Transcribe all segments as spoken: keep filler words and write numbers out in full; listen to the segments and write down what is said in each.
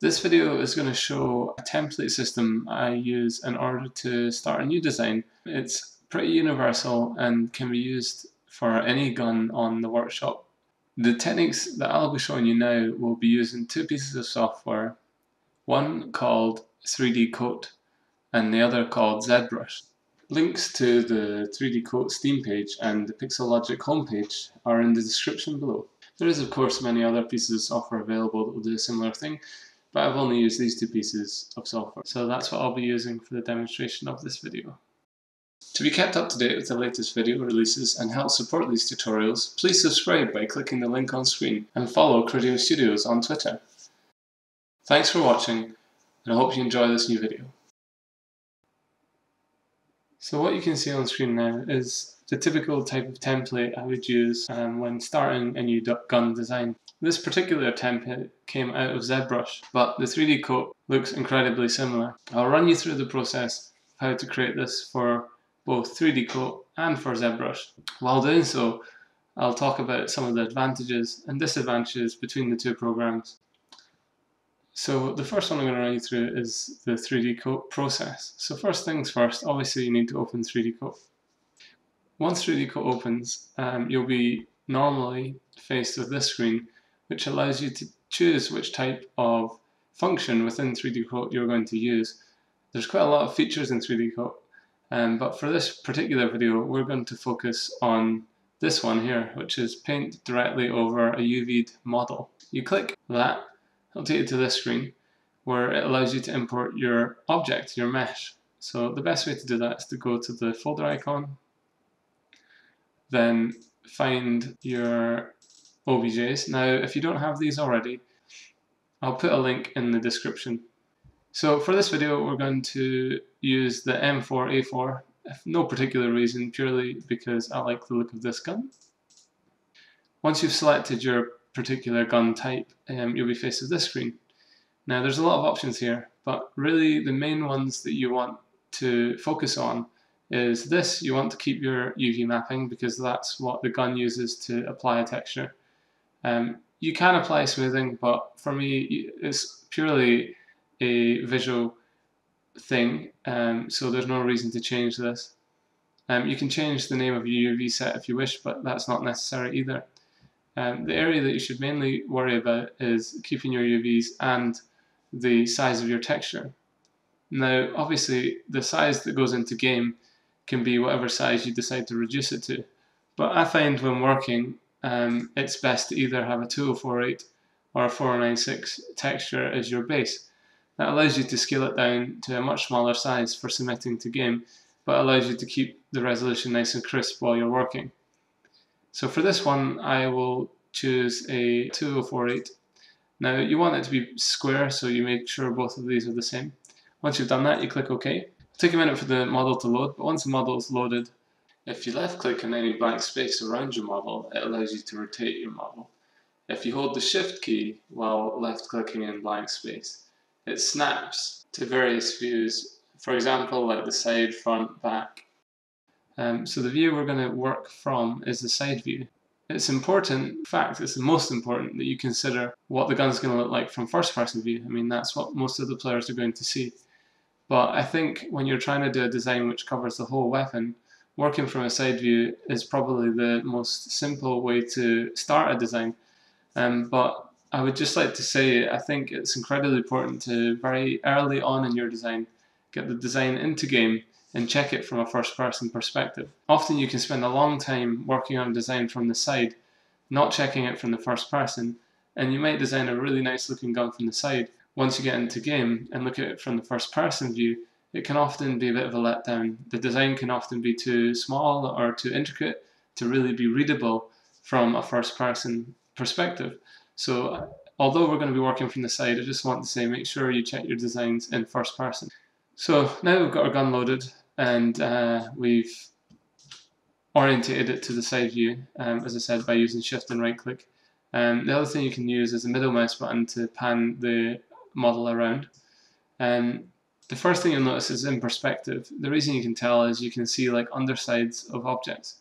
This video is going to show a template system I use in order to start a new design. It's pretty universal and can be used for any gun on the workshop. The techniques that I'll be showing you now will be using two pieces of software, one called three D Coat and the other called ZBrush. Links to the three D Coat Steam page and the Pixologic homepage are in the description below. There is of course many other pieces of software available that will do a similar thing, but I've only used these two pieces of software, so that's what I'll be using for the demonstration of this video. To be kept up to date with the latest video releases and help support these tutorials, please subscribe by clicking the link on screen and follow Coridium Studios on Twitter. Thanks for watching, and I hope you enjoy this new video. So what you can see on screen now is the typical type of template I would use um, when starting a new gun design. This particular template came out of ZBrush, but the three D Coat looks incredibly similar. I'll run you through the process of how to create this for both three D Coat and for ZBrush. While doing so, I'll talk about some of the advantages and disadvantages between the two programs. So the first one I'm going to run you through is the three D Coat process. So first things first, obviously you need to open three D Coat. Once three D Coat opens, um, you'll be normally faced with this screen, which allows you to choose which type of function within three D Coat you're going to use. There's quite a lot of features in three D Coat, um, but for this particular video we're going to focus on this one here, which is paint directly over a U V'd model. You click that, it'll take you to this screen where it allows you to import your object, your mesh. So the best way to do that is to go to the folder icon, then find your O B Js. Now, if you don't have these already, I'll put a link in the description. So for this video, we're going to use the M four A four, for no particular reason, purely because I like the look of this gun. Once you've selected your particular gun type, um, you'll be faced with this screen. Now, there's a lot of options here, but really the main ones that you want to focus on is this. You want to keep your U V mapping because that's what the gun uses to apply a texture. Um, you can apply smoothing, but for me it's purely a visual thing, um, so there's no reason to change this. Um, you can change the name of your U V set if you wish, but that's not necessary either. Um, the area that you should mainly worry about is keeping your U Vs and the size of your texture. Now, obviously, the size that goes into game can be whatever size you decide to reduce it to, but I find when working, um, it's best to either have a two oh four eight or a four oh nine six texture as your base. That allows you to scale it down to a much smaller size for submitting to game, but allows you to keep the resolution nice and crisp while you're working. So for this one, I will choose a two oh four eight. Now, you want it to be square, so you make sure both of these are the same. Once you've done that, you click OK. Take a minute for the model to load, but once the model is loaded, if you left click on any blank space around your model, it allows you to rotate your model. If you hold the shift key while left clicking in blank space, it snaps to various views, for example like the side, front, back. Um, so the view we're going to work from is the side view. It's important, in fact it's the most important, that you consider what the gun's going to look like from first person view. I mean, that's what most of the players are going to see. But I think when you're trying to do a design which covers the whole weapon, working from a side view is probably the most simple way to start a design. Um, but I would just like to say, I think it's incredibly important to very early on in your design get the design into game and check it from a first person perspective. Often you can spend a long time working on a design from the side, not checking it from the first person, and you might design a really nice looking gun from the side. Once you get into game and look at it from the first person view, it can often be a bit of a letdown. The design can often be too small or too intricate to really be readable from a first person perspective. So although we're going to be working from the side, I just want to say make sure you check your designs in first person. So now we've got our gun loaded and uh, we've orientated it to the side view, um, as I said, by using shift and right click. Um, the other thing you can use is the middle mouse button to pan the model around. Um, the first thing you'll notice is in perspective. The reason you can tell is you can see like undersides of objects.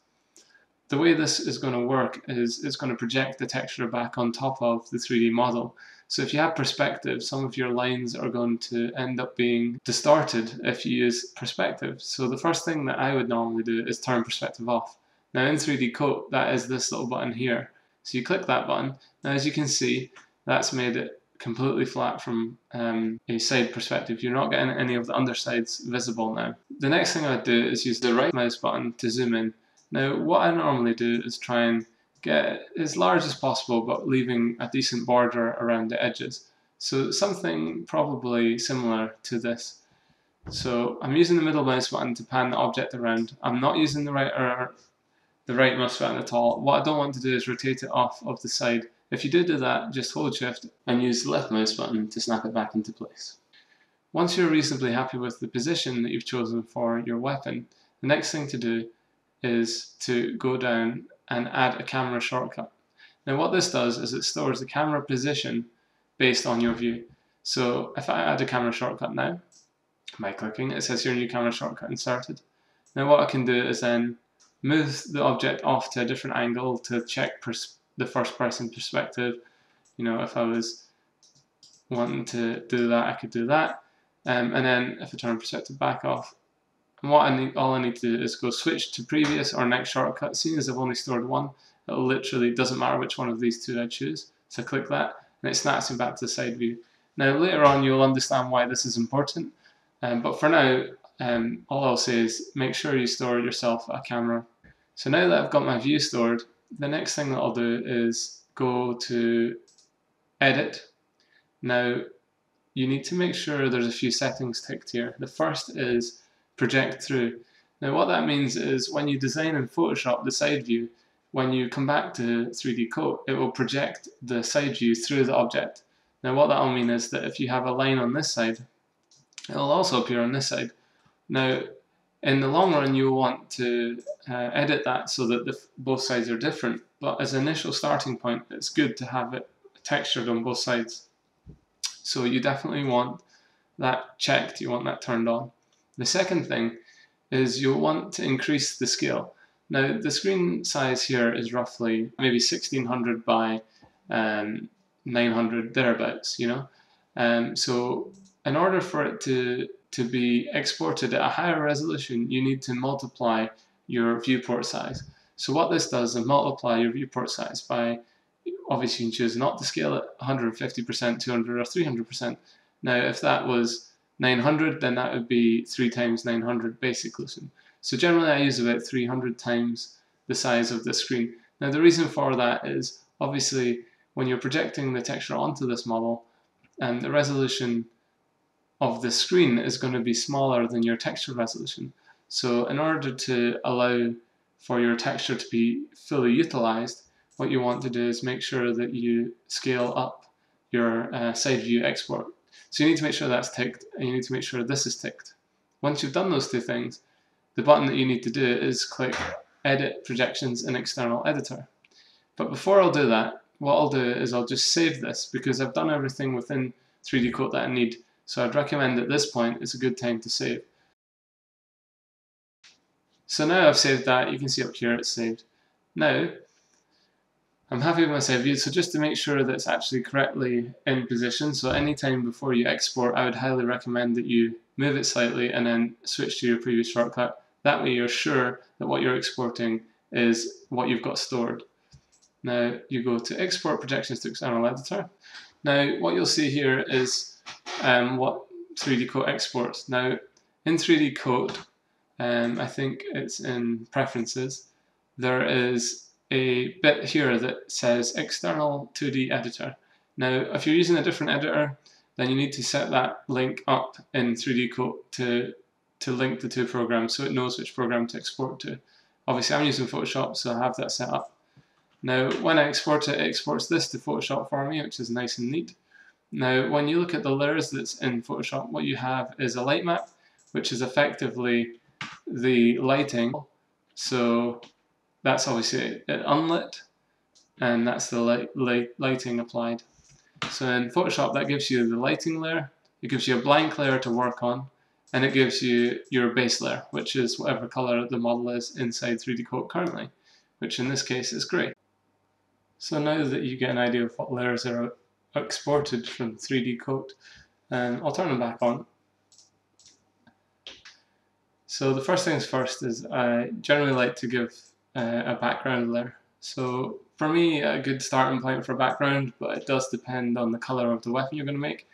The way this is going to work is it's going to project the texture back on top of the three D model, So if you have perspective, some of your lines are going to end up being distorted if you use perspective. So the first thing that I would normally do is turn perspective off. Now in three D Coat, that is this little button here. So you click that button. Now as you can see, that's made it completely flat from um, a side perspective. You're not getting any of the undersides visible now. The next thing I'd do is use the right mouse button to zoom in. Now what I normally do is try and get it as large as possible, but leaving a decent border around the edges. So something probably similar to this. So I'm using the middle mouse button to pan the object around. I'm not using the right or the right mouse button at all. What I don't want to do is rotate it off of the side. If you do do that, just hold shift and use the left mouse button to snap it back into place. Once you're reasonably happy with the position that you've chosen for your weapon, the next thing to do is to go down and add a camera shortcut. Now what this does is it stores the camera position based on your view. So if I add a camera shortcut now, by clicking, it says your new camera shortcut inserted. Now what I can do is then move the object off to a different angle to check pers the first person perspective. You know, if I was wanting to do that, I could do that. Um, and then if I turn perspective back off, and what I need, all I need to do is go switch to previous or next shortcut. Seeing as I've only stored one, it literally doesn't matter which one of these two I choose. So click that, and it snaps me back to the side view. Now later on you'll understand why this is important, um, but for now um, all I'll say is make sure you store yourself a camera. So now that I've got my view stored, the next thing that I'll do is go to edit. Now you need to make sure there's a few settings ticked here. The first is project through. Now what that means is when you design in Photoshop the side view, when you come back to three D Coat, it will project the side view through the object. Now what that will mean is that if you have a line on this side, it will also appear on this side. Now in the long run you'll want to uh, edit that so that the, both sides are different, but as an initial starting point it's good to have it textured on both sides. So you definitely want that checked, you want that turned on. The second thing is you'll want to increase the scale. Now the screen size here is roughly maybe sixteen hundred by um, nine hundred, thereabouts, you know. Um, so in order for it to, to be exported at a higher resolution, you need to multiply your viewport size. So what this does is multiply your viewport size by, obviously you can choose not to scale it one hundred fifty percent, two hundred or three hundred percent. Now if that was nine hundred, then that would be three times nine hundred basic resolution. So generally I use about three hundred times the size of the screen. Now the reason for that is obviously when you're projecting the texture onto this model, and the resolution of the screen is going to be smaller than your texture resolution. So in order to allow for your texture to be fully utilized, what you want to do is make sure that you scale up your uh, side view export. So you need to make sure that's ticked, and you need to make sure this is ticked. Once you've done those two things, the button that you need to do is click Edit Projections in External Editor. But before I'll do that, what I'll do is I'll just save this, because I've done everything within three D Coat that I need, so I'd recommend at this point it's a good time to save. So now I've saved that, you can see up here it's saved. Now, I'm happy with my side view, so just to make sure that it's actually correctly in position, so any time before you export, I would highly recommend that you move it slightly and then switch to your previous shortcut. That way you're sure that what you're exporting is what you've got stored. Now you go to Export Projections to External Editor. Now what you'll see here is um, what three D Coat exports. Now in three D Coat, um, I think it's in Preferences, there is a bit here that says external two D editor. Now if you're using a different editor, then you need to set that link up in three D Coat to, to link the two programs so it knows which program to export to. Obviously I'm using Photoshop, so I have that set up. Now when I export it, it exports this to Photoshop for me, which is nice and neat. Now when you look at the layers that's in Photoshop, what you have is a light map, which is effectively the lighting. So that's obviously it unlit, and that's the light, light, lighting applied. So in Photoshop that gives you the lighting layer, it gives you a blank layer to work on, and it gives you your base layer, which is whatever color the model is inside three D Coat currently, which in this case is grey. So now that you get an idea of what layers are exported from three D Coat, and I'll turn them back on. So the first things first is I generally like to give uh, a background layer. So for me, a good starting point for background, but it does depend on the colour of the weapon you're going to make,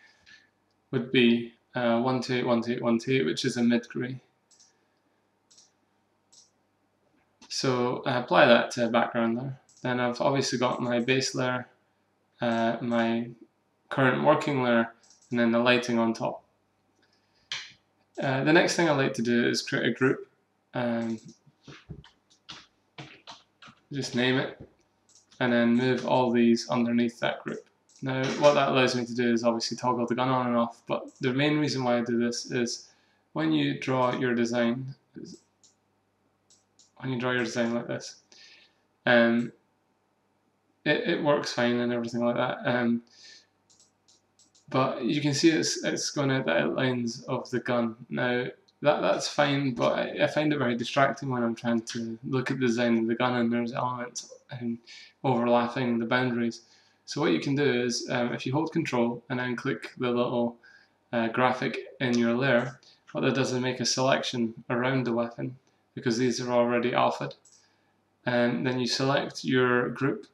would be uh, one two eight, one two eight, one two eight, which is a mid-grey. So I apply that to a background layer. Then I've obviously got my base layer, uh, my current working layer, and then the lighting on top. Uh, the next thing I like to do is create a group, and just name it, and then move all these underneath that group. Now what that allows me to do is obviously toggle the gun on and off, but the main reason why I do this is when you draw your design, when you draw your design like this, um, it, it works fine and everything like that. Um, But you can see it's, it's going out the outlines of the gun. Now that, that's fine, but I, I find it very distracting when I'm trying to look at the design of the gun and there's elements and overlapping the boundaries. So what you can do is, um, if you hold control and then click the little uh, graphic in your layer, what that does is make a selection around the weapon, because these are already alpha'd. And then you select your group,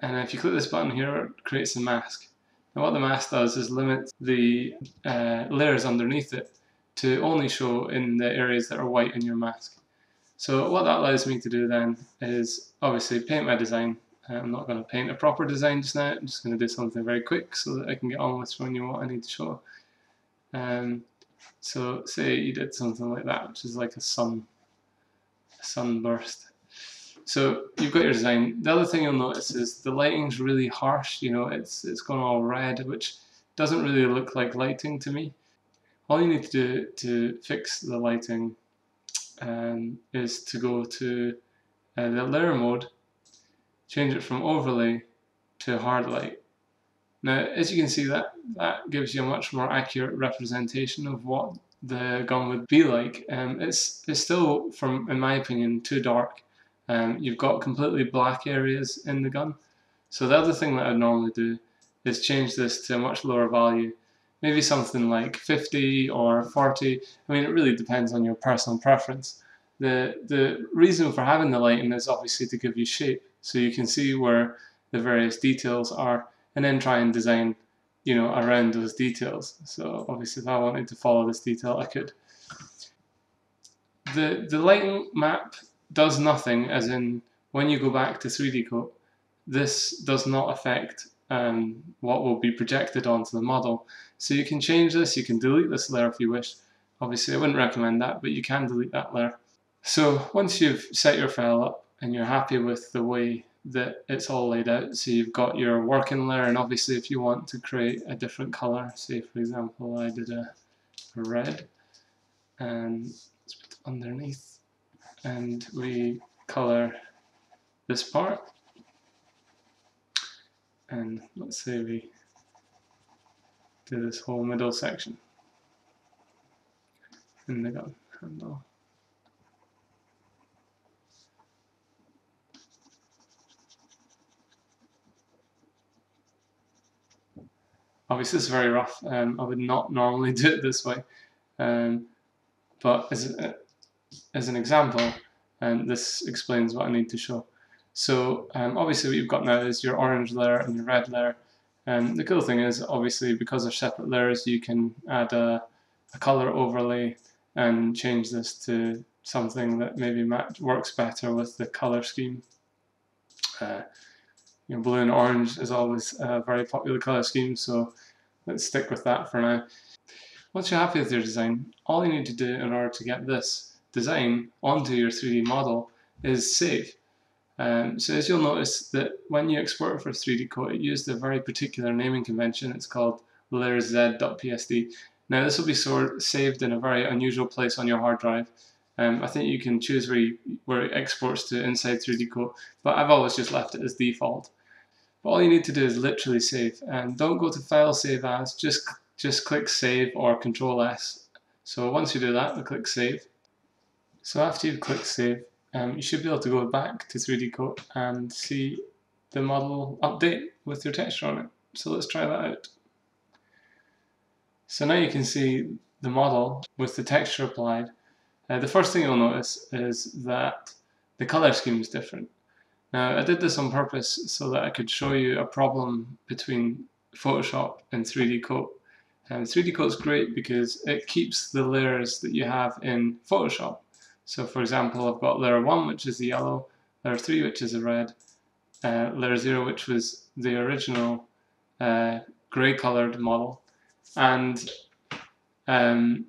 and if you click this button here, it creates a mask. And what the mask does is limit the uh, layers underneath it to only show in the areas that are white in your mask. So what that allows me to do then is obviously paint my design. I'm not going to paint a proper design just now, I'm just going to do something very quick so that I can get on with showing you what I need to show. Um, so say you did something like that, which is like a sun, a sunburst. So you've got your design. The other thing you'll notice is the lighting's really harsh, you know, it's it's gone all red, which doesn't really look like lighting to me. All you need to do to fix the lighting um, is to go to uh, the layer mode, change it from overlay to hard light. Now as you can see, that, that gives you a much more accurate representation of what the gun would be like. Um, it's, it's still, from, in my opinion, too dark. Um, you've got completely black areas in the gun. So the other thing that I'd normally do is change this to a much lower value, maybe something like fifty or forty. I mean, it really depends on your personal preference. The, the reason for having the lighting is obviously to give you shape, so you can see where the various details are, and then try and design, you know, around those details. So obviously if I wanted to follow this detail, I could. The, the lighting map does nothing, as in when you go back to three D Coat, this does not affect um, what will be projected onto the model. So you can change this, you can delete this layer if you wish. Obviously I wouldn't recommend that, but you can delete that layer. So once you've set your file up and you're happy with the way that it's all laid out, so you've got your working layer, and obviously if you want to create a different colour, say for example I did a red, and let's put it underneath, and we colour this part, and let's say we do this whole middle section in the gun handle. Obviously this is very rough, um, I would not normally do it this way, um, but as uh, as an example, and um, this explains what I need to show. So um, obviously what you've got now is your orange layer and your red layer, and um, the cool thing is obviously because they're separate layers you can add a, a colour overlay and change this to something that maybe match, works better with the colour scheme. Uh, you know, blue and orange is always a very popular colour scheme, so let's stick with that for now. Once you're happy with your design, all you need to do in order to get this design onto your three D model is save. Um, so as you'll notice that when you export for three D Coat, it used a very particular naming convention. It's called layer z dot p s d. Now this will be sort of saved in a very unusual place on your hard drive. Um, I think you can choose where, you, where it exports to inside three D Coat, but I've always just left it as default. But all you need to do is literally save, and don't go to File, Save As, just, just click Save or control S. So once you do that, we'll click Save. So after you've clicked save, um, you should be able to go back to three D Coat and see the model update with your texture on it. So let's try that out. So now you can see the model with the texture applied. Uh, the first thing you'll notice is that the color scheme is different. Now I did this on purpose so that I could show you a problem between Photoshop and three D Coat. And three D Coat is great because it keeps the layers that you have in Photoshop. So for example, I've got layer one, which is the yellow, layer three, which is the red, uh, layer zero, which was the original uh, grey coloured model, and um,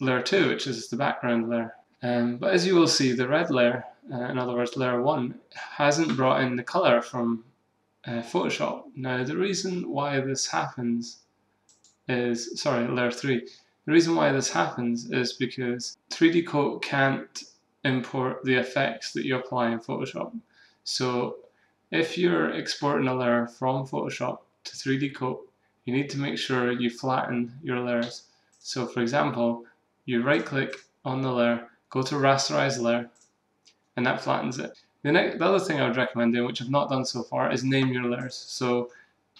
layer two, which is the background layer. Um, but as you will see, the red layer, uh, in other words layer one, hasn't brought in the colour from uh, Photoshop. Now the reason why this happens is, sorry, layer three, the reason why this happens is because three D Coat can't import the effects that you apply in Photoshop. So if you're exporting a layer from Photoshop to three D Coat, you need to make sure you flatten your layers. So for example, you right click on the layer, go to rasterize layer, and that flattens it. The, next, the other thing I would recommend doing, which I've not done so far, is name your layers. So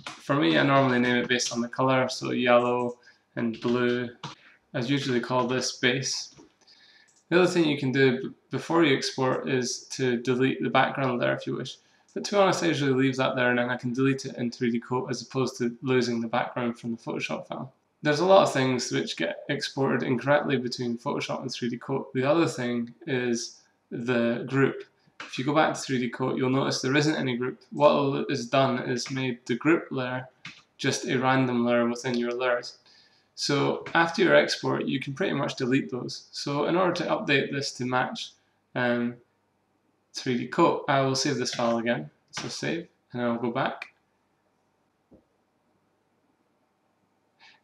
for me, I normally name it based on the color, so yellow and blue. I usually call this base. The other thing you can do before you export is to delete the background layer if you wish. But to be honest, I usually leave that there and then I can delete it in three D Coat as opposed to losing the background from the Photoshop file. There's a lot of things which get exported incorrectly between Photoshop and three D Coat. The other thing is the group. If you go back to three D Coat, you'll notice there isn't any group. What is done is made the group layer just a random layer within your layers. So after your export, you can pretty much delete those. So in order to update this to match um, three D Coat, I will save this file again. So save, and I'll go back.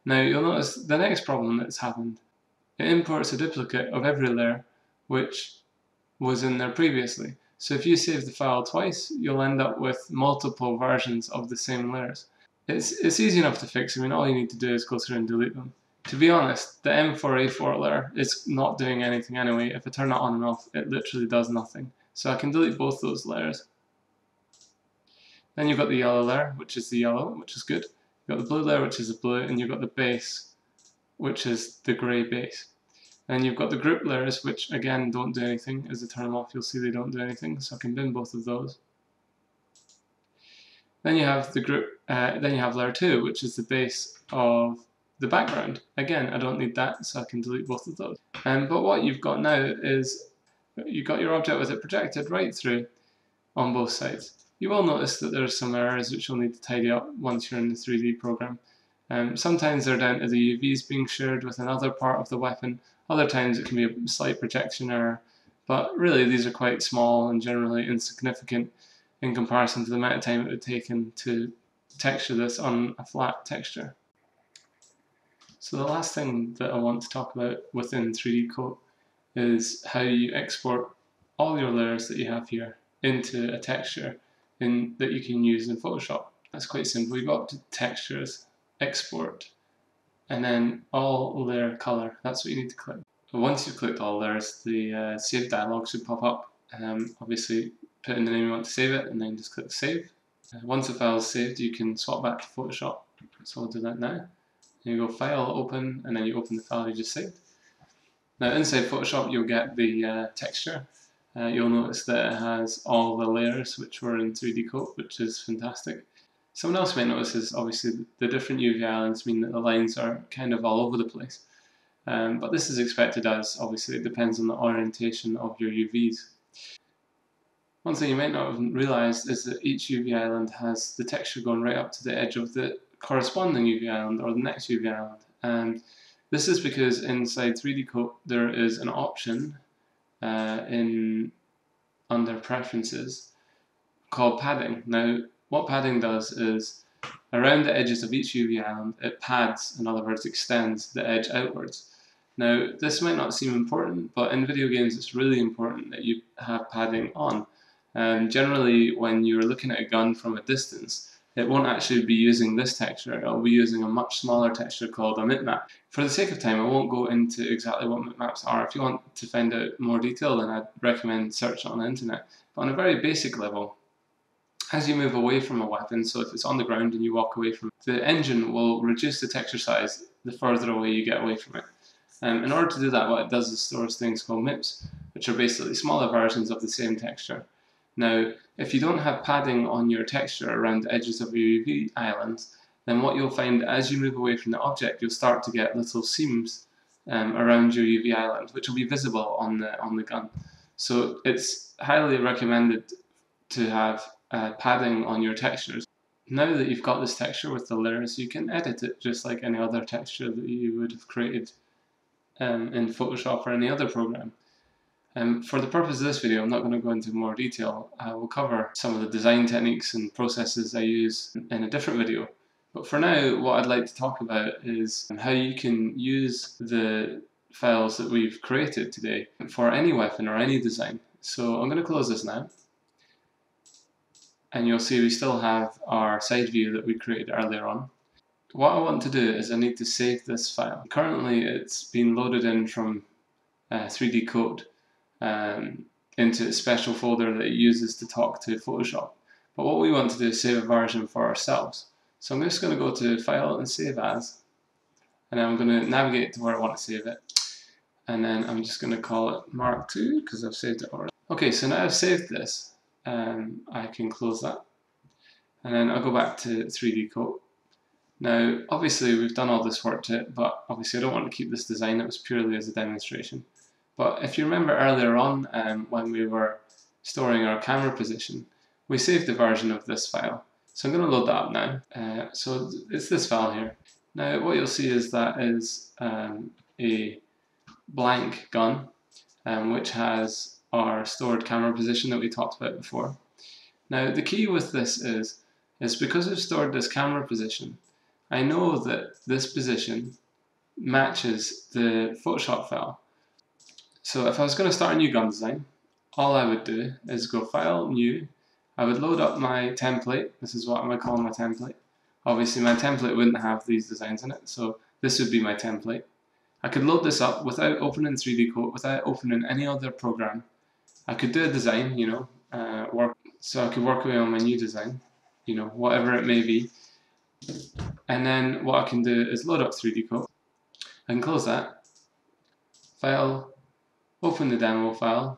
Now you'll notice the next problem that's happened. It imports a duplicate of every layer which was in there previously. So if you save the file twice, you'll end up with multiple versions of the same layers. It's, it's easy enough to fix. I mean, all you need to do is go through and delete them. To be honest, the M four A four layer is not doing anything anyway. If I turn it on and off, it literally does nothing. So I can delete both those layers. Then you've got the yellow layer, which is the yellow, which is good. You've got the blue layer, which is the blue, and you've got the base, which is the grey base. Then you've got the group layers, which again don't do anything. As I turn them off, you'll see they don't do anything, so I can bin both of those. Then you have the group. Uh, then you have layer two, which is the base of the background. Again, I don't need that, so I can delete both of those. Um, but what you've got now is you've got your object with it projected right through on both sides. You will notice that there are some errors which you'll need to tidy up once you're in the three D program. Um, sometimes they're down to the U Vs being shared with another part of the weapon, other times it can be a slight projection error, but really these are quite small and generally insignificant in comparison to the amount of time it would take to texture this on a flat texture. So the last thing that I want to talk about within three D Coat is how you export all your layers that you have here into a texture in, that you can use in Photoshop. That's quite simple. You go up to Textures, Export, and then All Layer Color. That's what you need to click. Once you've clicked All Layers, the uh, Save dialog should pop up. Um, obviously, put in the name you want to save it, and then just click Save. Uh, once the file is saved, you can swap back to Photoshop. So I'll do that now. And you go File, Open, and then you open the file you just saved. Now inside Photoshop, you'll get the uh, texture. Uh, you'll notice that it has all the layers which were in three D Coat, which is fantastic. Someone else might notice is obviously the different U V islands mean that the lines are kind of all over the place. Um, but this is expected as obviously it depends on the orientation of your U Vs. One thing you might not have realised is that each U V island has the texture going right up to the edge of the corresponding U V island or the next U V island. And this is because inside three D Coat there is an option Uh, in under preferences called padding. Now what padding does is around the edges of each U V island it pads, in other words extends the edge outwards. Now this might not seem important, but in video games it's really important that you have padding on. And generally when you're looking at a gun from a distance it won't actually be using this texture, it'll be using a much smaller texture called a mipmap. For the sake of time, I won't go into exactly what mipmaps are. If you want to find out more detail, then I'd recommend search on the internet. But on a very basic level, as you move away from a weapon, so if it's on the ground and you walk away from it, the engine will reduce the texture size the further away you get away from it. Um, in order to do that, what it does is stores things called M I Ps, which are basically smaller versions of the same texture. Now, if you don't have padding on your texture around the edges of your U V islands, then what you'll find as you move away from the object, you'll start to get little seams um, around your U V island, which will be visible on the, on the gun. So it's highly recommended to have uh, padding on your textures. Now that you've got this texture with the layers, you can edit it just like any other texture that you would have created um, in Photoshop or any other program. Um, for the purpose of this video, I'm not going to go into more detail. I will cover some of the design techniques and processes I use in a different video. But for now, what I'd like to talk about is how you can use the files that we've created today for any weapon or any design. So I'm going to close this now. And you'll see we still have our side view that we created earlier on. What I want to do is I need to save this file. Currently, it's been loaded in from uh, three D Coat um, into a special folder that it uses to talk to Photoshop. But what we want to do is save a version for ourselves. So I'm just going to go to File and Save As, and I'm going to navigate to where I want to save it. And then I'm just going to call it Mark two because I've saved it already. Okay, so now I've saved this. Um, I can close that. And then I'll go back to three D Coat. Now, obviously we've done all this work to it, but obviously I don't want to keep this design. It was purely as a demonstration. But if you remember earlier on um, when we were storing our camera position, we saved a version of this file. So I'm going to load that up now. Uh, so it's this file here. Now what you'll see is that is um, a blank gun um, which has our stored camera position that we talked about before. Now the key with this is, is because we've stored this camera position, I know that this position matches the Photoshop file. So if I was going to start a new gun design, all I would do is go File, New. I would load up my template. This is what I'm going to call my template. Obviously my template wouldn't have these designs in it, so this would be my template. I could load this up without opening three D Coat, without opening any other program. I could do a design, you know, uh, work. So I could work away on my new design, you know, whatever it may be. And then what I can do is load up three D Coat. I can close that. File, open the demo file.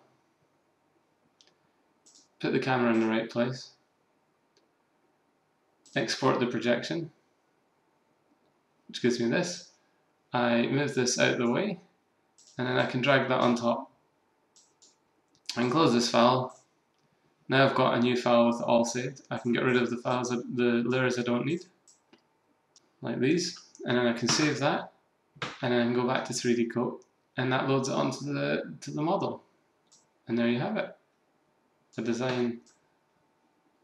Put the camera in the right place, export the projection, which gives me this. I move this out of the way, and then I can drag that on top. And close this file. Now I've got a new file with all saved. I can get rid of the files, the layers I don't need, like these, and then I can save that, and then I can go back to three D Coat, and that loads it onto the to the model. And there you have it. A design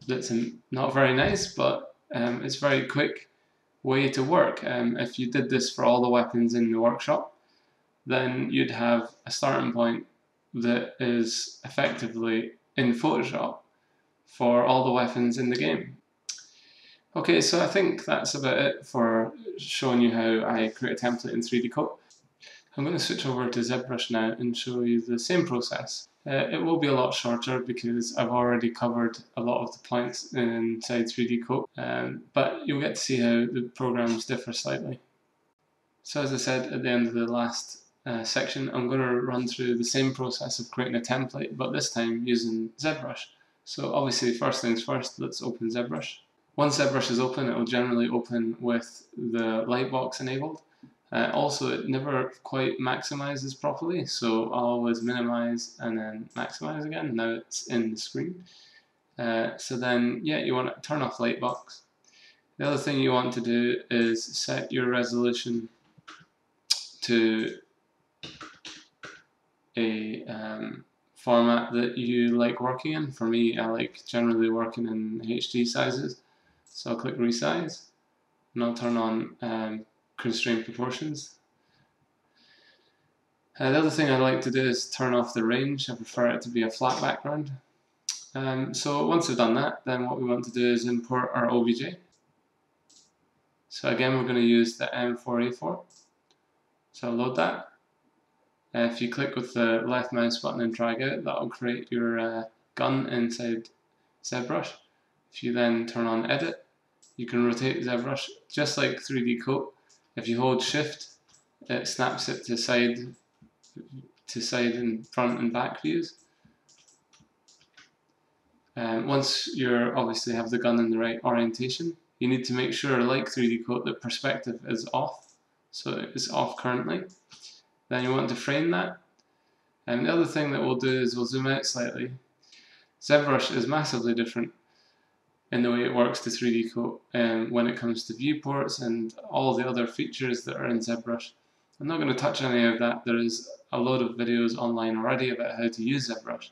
that's not very nice, but um, it's a very quick way to work. Um, if you did this for all the weapons in the workshop, then you'd have a starting point that is effectively in Photoshop for all the weapons in the game. Okay, so I think that's about it for showing you how I create a template in three D Coat. I'm going to switch over to ZBrush now and show you the same process. Uh, it will be a lot shorter because I've already covered a lot of the points inside three D Coat, um, but you'll get to see how the programs differ slightly. So as I said at the end of the last uh, section, I'm going to run through the same process of creating a template, but this time using ZBrush. So obviously first things first, let's open ZBrush. Once ZBrush is open, it will generally open with the lightbox enabled. Uh, also, it never quite maximizes properly, so I'll always minimize and then maximize again. Now it's in the screen. Uh, so then, yeah, you want to turn off Lightbox. The other thing you want to do is set your resolution to a um, format that you like working in. For me, I like generally working in H D sizes, so I'll click Resize, and I'll turn on um, constrained proportions. Uh, the other thing I like to do is turn off the range. I prefer it to be a flat background. Um, so once we've done that, then what we want to do is import our O B J. So again, we're going to use the M four A four. So I'll load that. Uh, if you click with the left mouse button and drag out, that will create your uh, gun inside ZBrush. If you then turn on edit, you can rotate ZBrush just like three D Coat. If you hold shift, it snaps it to side to side and front and back views. Um, once you obviously have the gun in the right orientation, you need to make sure, like three D Coat, that perspective is off. So it's off currently. Then you want to frame that. And the other thing that we'll do is we'll zoom out slightly. ZBrush is massively different in the way it works to three D Coat um, when it comes to viewports and all the other features that are in ZBrush. I'm not going to touch any of that. There is a load of videos online already about how to use ZBrush.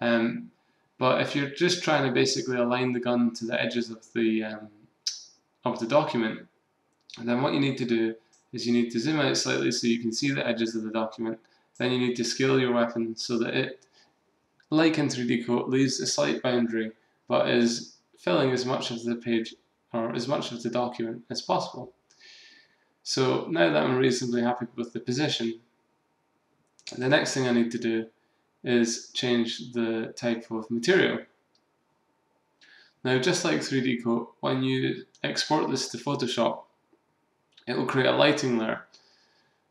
Um, but if you're just trying to basically align the gun to the edges of the, um, of the document, then what you need to do is you need to zoom out slightly so you can see the edges of the document. Then you need to scale your weapon so that it, like in three D Coat, leaves a slight boundary but is filling as much of the page or as much of the document as possible. So now that I'm reasonably happy with the position, the next thing I need to do is change the type of material. Now, just like three D Coat, when you export this to Photoshop, it will create a lighting layer.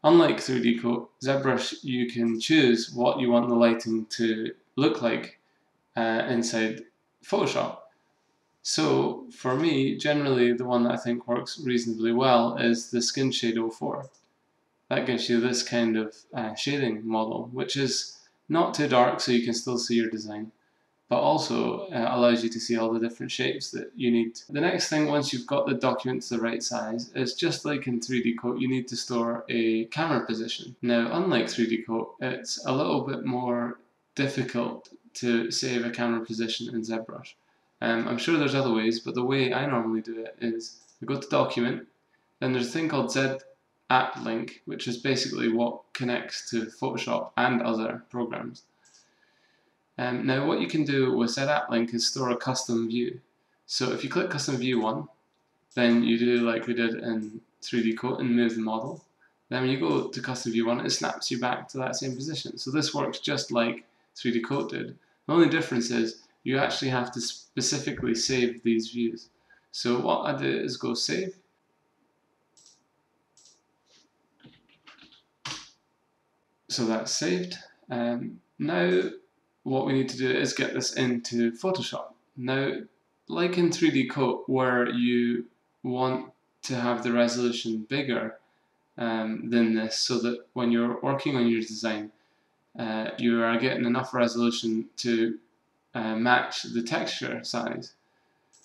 Unlike three D Coat, ZBrush, you can choose what you want the lighting to look like uh, inside Photoshop. So for me, generally the one that I think works reasonably well is the Skin Shade oh four. That gives you this kind of uh, shading model, which is not too dark so you can still see your design, but also uh, allows you to see all the different shapes that you need. The next thing, once you've got the document to the right size, is just like in three D Coat, you need to store a camera position. Now, unlike three D Coat, it's a little bit more difficult to save a camera position in ZBrush. Um, I'm sure there's other ways, but the way I normally do it is I go to Document, then there's a thing called Z App Link, which is basically what connects to Photoshop and other programs. Um, now what you can do with Z App Link is store a custom view. So if you click custom view one, then you do like we did in three D Coat and move the model. Then when you go to custom view one, it snaps you back to that same position. So this works just like three D Coat did. The only difference is you actually have to specifically save these views. So what I do is go save. So that's saved. Um, now what we need to do is get this into Photoshop. Now, like in three D Coat, where you want to have the resolution bigger um, than this, so that when you're working on your design, uh, you are getting enough resolution to uh, match the texture size.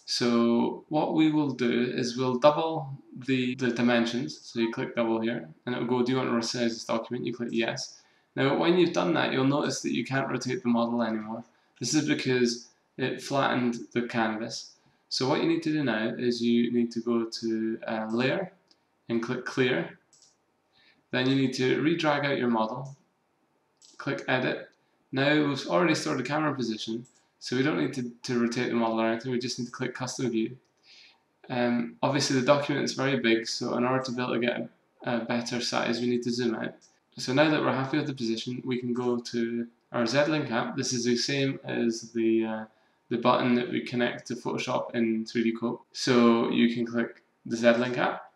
So what we will do is we'll double the, the dimensions. So you click double here, and it will go, do you want to resize this document? You click yes. Now, when you've done that, you'll notice that you can't rotate the model anymore. This is because it flattened the canvas. So what you need to do now is you need to go to uh, Layer and click Clear. Then you need to re-drag out your model. Click Edit. Now we've already stored the camera position, so we don't need to, to rotate the model or anything. We just need to click Custom View. Um, obviously, the document is very big, so in order to be able to get a, a better size, we need to zoom out. So now that we're happy with the position, we can go to our Z Link app. This is the same as the, uh, the button that we connect to Photoshop in three D Coat. So you can click the Z Link app.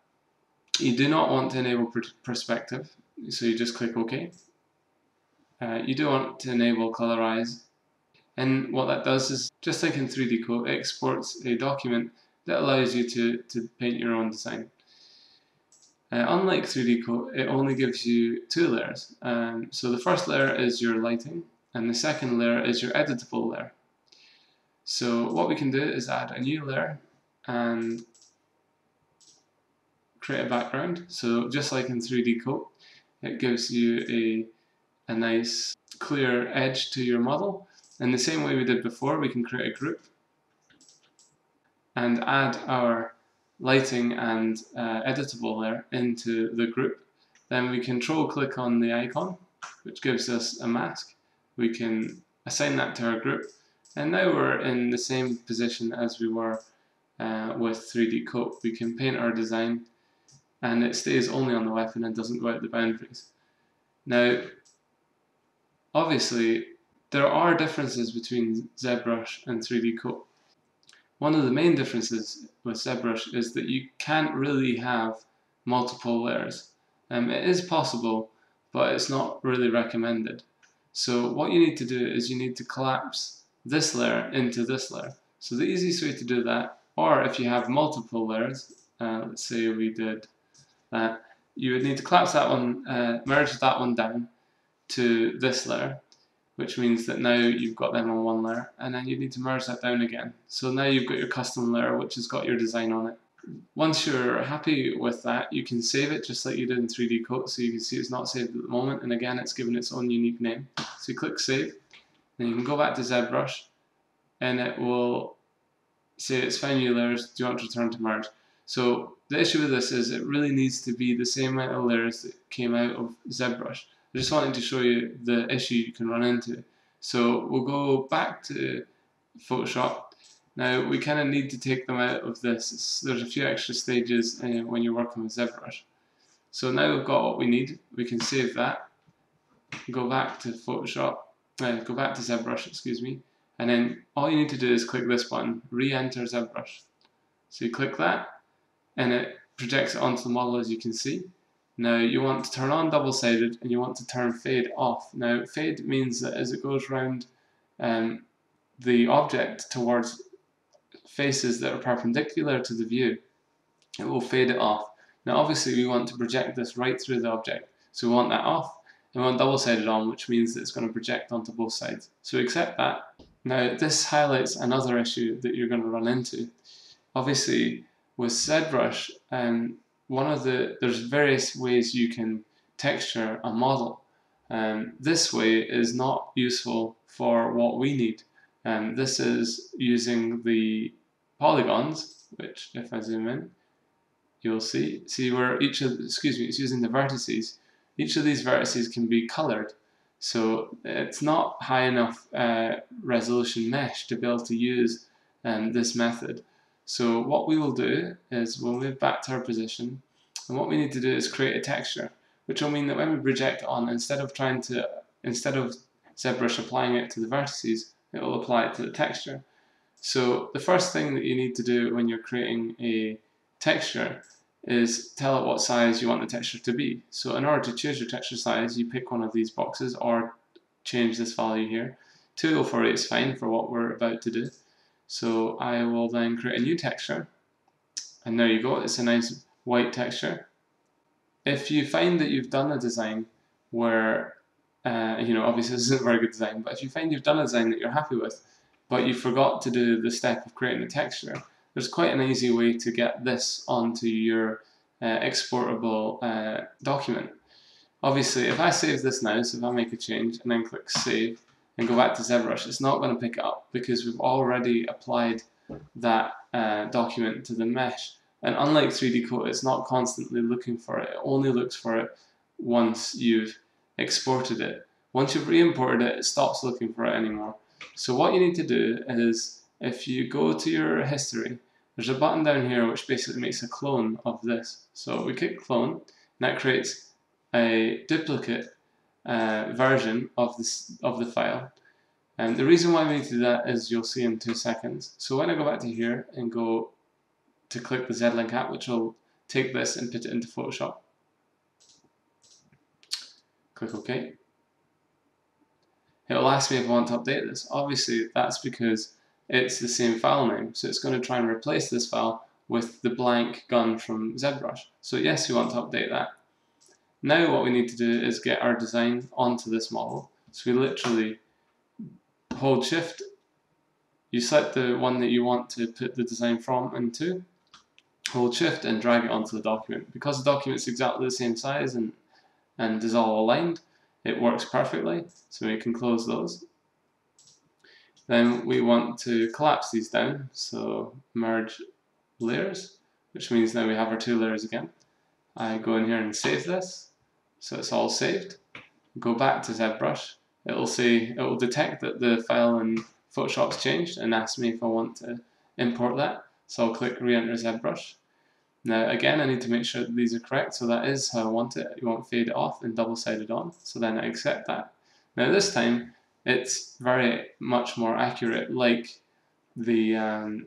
You do not want to enable perspective, so you just click OK. Uh, you do want to enable colorize. And what that does is, just like in three D Coat, it exports a document that allows you to, to paint your own design. Uh, unlike three D Coat, it only gives you two layers. Um, so the first layer is your lighting, and the second layer is your editable layer. So what we can do is add a new layer and create a background. So just like in three D Coat, it gives you a, a nice clear edge to your model. In the same way we did before, we can create a group and add our lighting and uh, editable layer into the group. Then we control click on the icon, which gives us a mask. We can assign that to our group, and now we're in the same position as we were uh, with three D Coat. We can paint our design, and it stays only on the weapon and doesn't go out the boundaries. Now, obviously, there are differences between ZBrush and three D Coat. One of the main differences with ZBrush is that you can't really have multiple layers. Um, it is possible, but it's not really recommended. So what you need to do is you need to collapse this layer into this layer. So the easiest way to do that, or if you have multiple layers, uh, let's say we did that, you would need to collapse that one, uh, merge that one down to this layer, which means that now you've got them on one layer, and then you need to merge that down again. So now you've got your custom layer, which has got your design on it. Once you're happy with that, you can save it just like you did in three D Coat. So you can see it's not saved at the moment, and again it's given its own unique name. So you click save, and you can go back to ZBrush, and it will say it's find new layers, do you want to return to merge? So the issue with this is it really needs to be the same amount of layers that came out of ZBrush. I just wanted to show you the issue you can run into. So we'll go back to Photoshop. Now we kind of need to take them out of this. It's, there's a few extra stages uh, when you're working with ZBrush. So now we've got what we need. We can save that, go back to Photoshop, uh, go back to ZBrush, excuse me, and then all you need to do is click this button, re-enter ZBrush. So you click that, and it projects it onto the model as you can see. Now you want to turn on double-sided and you want to turn fade off. Now fade means that as it goes round um, the object towards faces that are perpendicular to the view, it will fade it off. Now obviously we want to project this right through the object, so we want that off, and we want double-sided on, which means that it's going to project onto both sides. So accept that. Now this highlights another issue that you're going to run into. Obviously with ZBrush, um, One of the there's various ways you can texture a model. Um, this way is not useful for what we need. Um, this is using the polygons, which if I zoom in, you'll see see where each of excuse me, it's using the vertices. Each of these vertices can be colored, so it's not high enough uh, resolution mesh to be able to use um, this method. So what we will do is we'll move back to our position, and what we need to do is create a texture, which will mean that when we project on, instead of trying to instead of ZBrush applying it to the vertices, it will apply it to the texture. So the first thing that you need to do when you're creating a texture is tell it what size you want the texture to be. So in order to choose your texture size, you pick one of these boxes or change this value here. two oh four eight is fine for what we're about to do. So I will then create a new texture, and there you go, it's a nice white texture. If you find that you've done a design where, uh, you know, obviously this isn't a very good design, but if you find you've done a design that you're happy with, but you forgot to do the step of creating a texture, there's quite an easy way to get this onto your uh, exportable uh, document. Obviously, if I save this now, so if I make a change and then click save, and go back to ZBrush, it's not going to pick it up because we've already applied that uh, document to the mesh, and unlike three D Coat, it's not constantly looking for it. It only looks for it once you've exported it. Once you've re-imported it, it stops looking for it anymore. So what you need to do is, if you go to your history, there's a button down here which basically makes a clone of this. So we click clone, and that creates a duplicate Uh, version of this of the file, and the reason why we need to do that is you'll see in two seconds. So when I go back to here and go to click the Z-Link app, which will take this and put it into Photoshop, click OK. It will ask me if I want to update this. Obviously, that's because it's the same file name, so it's going to try and replace this file with the blank gun from ZBrush. So yes, we want to update that. Now what we need to do is get our design onto this model. So we literally hold shift, you select the one that you want to put the design from into, hold shift and drag it onto the document. Because the document's exactly the same size and, and is all aligned, it works perfectly, so we can close those. Then we want to collapse these down, so merge layers, which means now we have our two layers again. I go in here and save this, so it's all saved. Go back to ZBrush. It'll say, it will detect that the file in Photoshop's changed and ask me if I want to import that. So I'll click re-enter ZBrush. Now again, I need to make sure that these are correct, so that is how I want it. You want fade off and double-sided on. So then I accept that. Now this time, it's very much more accurate, like the um,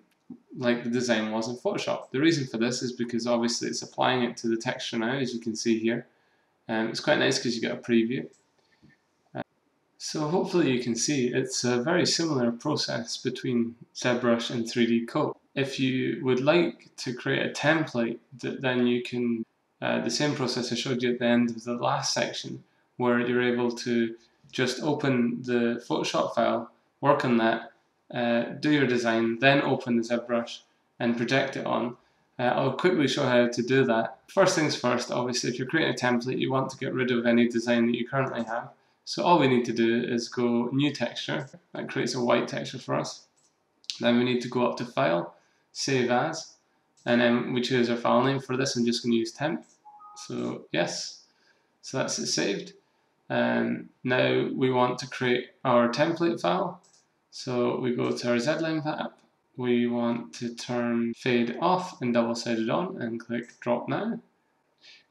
like the design was in Photoshop. The reason for this is because obviously it's applying it to the texture now, as you can see here. Um, it's quite nice because you get a preview. Uh, so hopefully you can see it's a very similar process between ZBrush and three D Coat. If you would like to create a template, that then you can, uh, the same process I showed you at the end of the last section, where you're able to just open the Photoshop file, work on that, uh, do your design, then open the ZBrush and project it on. Uh, I'll quickly show how to do that. First things first, obviously, if you're creating a template, you want to get rid of any design that you currently have. So all we need to do is go New Texture. That creates a white texture for us. Then we need to go up to File, Save As, and then we choose our file name. For this, I'm just going to use temp. So yes, so that's it saved. Um, now we want to create our template file. So we go to our Z-Line app. We want to turn fade off and double-sided on and click drop now.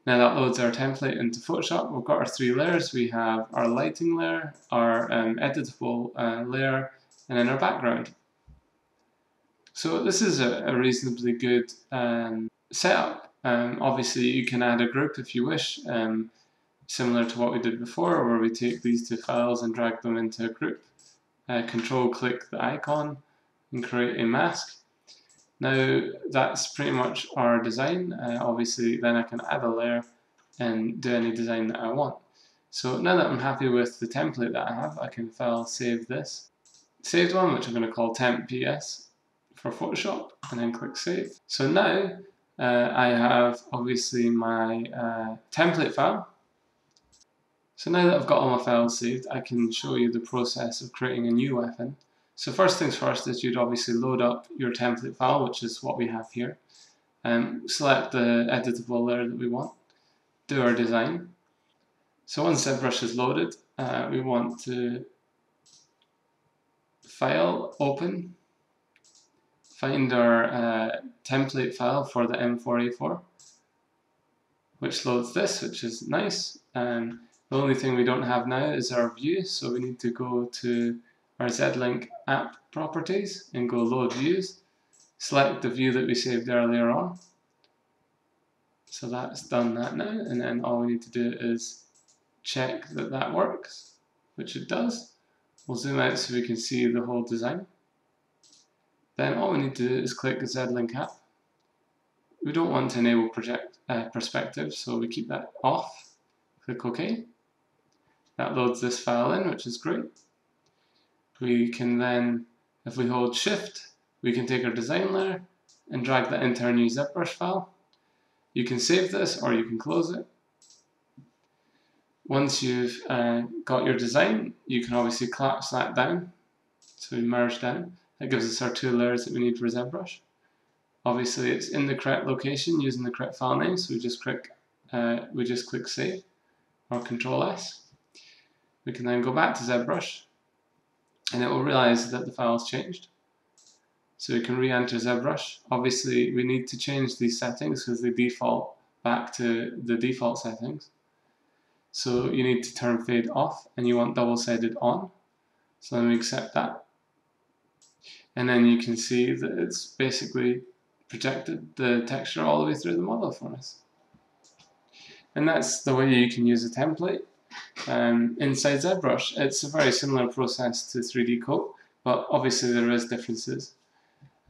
Now that loads our template into Photoshop. We've got our three layers. We have our lighting layer, our um, editable uh, layer, and then our background. So this is a, a reasonably good um, setup. Um, obviously you can add a group if you wish, um, similar to what we did before, where we take these two files and drag them into a group. Uh, control click the icon and create a mask. Now that's pretty much our design. Uh, obviously then I can add a layer and do any design that I want. So now that I'm happy with the template that I have, I can file save this. Saved one, which I'm going to call temp P S for Photoshop, and then click save. So now uh, I have obviously my uh, template file. So now that I've got all my files saved, I can show you the process of creating a new weapon. So first things first is you'd obviously load up your template file, which is what we have here, and select the editable layer that we want, do our design. So once ZBrush is loaded, uh, we want to file, open, find our uh, template file for the M four A four, which loads this, which is nice. Um, The only thing we don't have now is our view, so we need to go to our Z-Link app properties and go load views, select the view that we saved earlier on. So that's done that now, and then all we need to do is check that that works, which it does. We'll zoom out so we can see the whole design. Then all we need to do is click the Z-Link app. We don't want to enable project, uh, perspective, so we keep that off. Click OK. That loads this file in, which is great. We can then, if we hold Shift, we can take our design layer and drag that into our new ZBrush file. You can save this or you can close it. Once you've uh, got your design, you can obviously collapse that down. So we merge down. That gives us our two layers that we need for ZBrush. Obviously it's in the correct location using the correct file name, so we just click, uh, we just click Save. Or Control S. We can then go back to ZBrush and it will realize that the file's changed. So we can re-enter ZBrush. Obviously we need to change these settings because they default back to the default settings. So you need to turn fade off and you want double-sided on. So then we accept that. And then you can see that it's basically projected the texture all the way through the model for us. And that's the way you can use a template um, inside ZBrush. It's a very similar process to three D Coat, but obviously there is differences.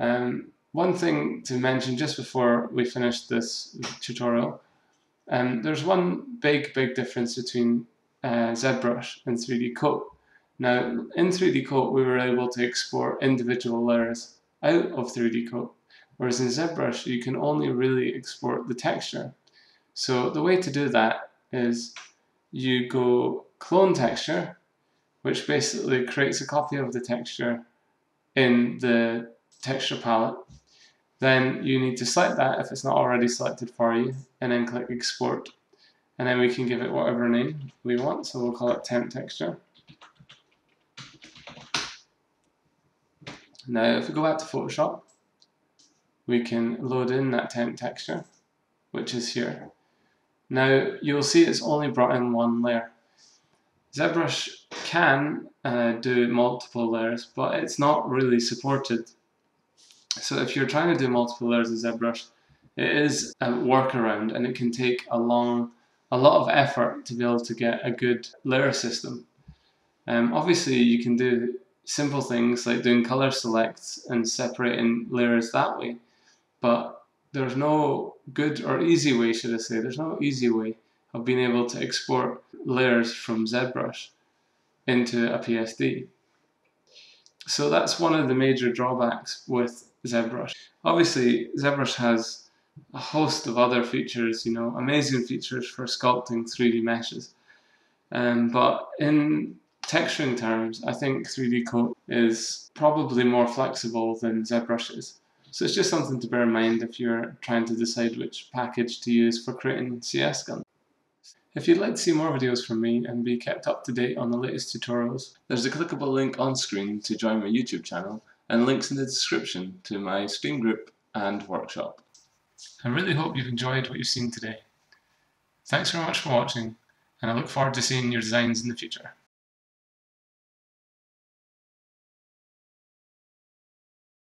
Um, one thing to mention just before we finish this tutorial, um, there's one big, big difference between uh, ZBrush and three D Coat. Now, in three D Coat, we were able to export individual layers out of three D Coat, whereas in ZBrush, you can only really export the texture. So the way to do that is you go clone texture, which basically creates a copy of the texture in the texture palette. Then you need to select that if it's not already selected for you, and then click export. And then we can give it whatever name we want, so we'll call it temp texture. Now if we go back to Photoshop, we can load in that temp texture, which is here. Now you'll see it's only brought in one layer. ZBrush can uh, do multiple layers, but it's not really supported. So if you're trying to do multiple layers in ZBrush, it is a workaround, and it can take a long, a lot of effort to be able to get a good layer system. Um, obviously, you can do simple things like doing color selects and separating layers that way, but there's no good or easy way, should I say, there's no easy way of being able to export layers from ZBrush into a P S D. So that's one of the major drawbacks with ZBrush. Obviously, ZBrush has a host of other features, you know, amazing features for sculpting three D meshes. Um, but in texturing terms, I think three D Coat is probably more flexible than ZBrush is. So it's just something to bear in mind if you're trying to decide which package to use for creating C S guns. If you'd like to see more videos from me and be kept up to date on the latest tutorials, there's a clickable link on screen to join my YouTube channel, and links in the description to my Steam group and workshop. I really hope you've enjoyed what you've seen today. Thanks very much for watching, and I look forward to seeing your designs in the future.